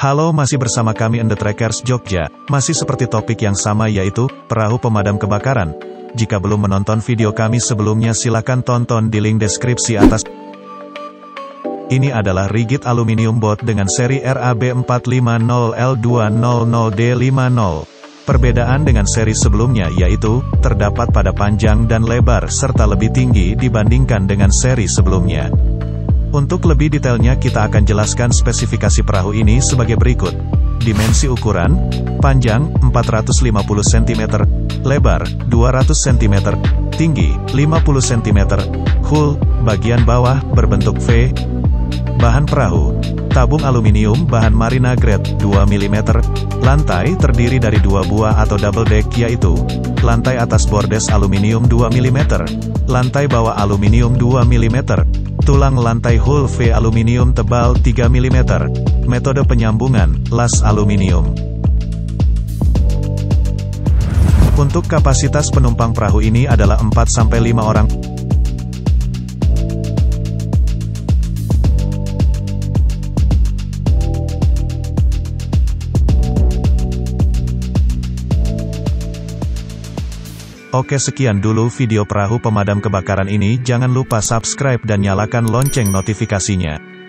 Halo, masih bersama kami The Trekkers Jogja, masih seperti topik yang sama yaitu, perahu pemadam kebakaran. Jika belum menonton video kami sebelumnya silakan tonton di link deskripsi atas. Ini adalah rigid aluminium boat dengan seri RAB450L200D50. Perbedaan dengan seri sebelumnya yaitu, terdapat pada panjang dan lebar serta lebih tinggi dibandingkan dengan seri sebelumnya. Untuk lebih detailnya kita akan jelaskan spesifikasi perahu ini sebagai berikut. Dimensi ukuran, panjang, 450 cm, lebar, 200 cm, tinggi, 50 cm, hull, bagian bawah, berbentuk V. Bahan perahu, tabung aluminium bahan marina grade, 2 mm, lantai terdiri dari dua buah atau double deck yaitu, lantai atas bordes aluminium 2 mm, lantai bawah aluminium 2 mm, tulang lantai hull V aluminium tebal 3 mm, metode penyambungan, las aluminium. Untuk kapasitas penumpang perahu ini adalah 4-5 orang. Oke, sekian dulu video perahu pemadam kebakaran ini. Jangan lupa subscribe dan nyalakan lonceng notifikasinya.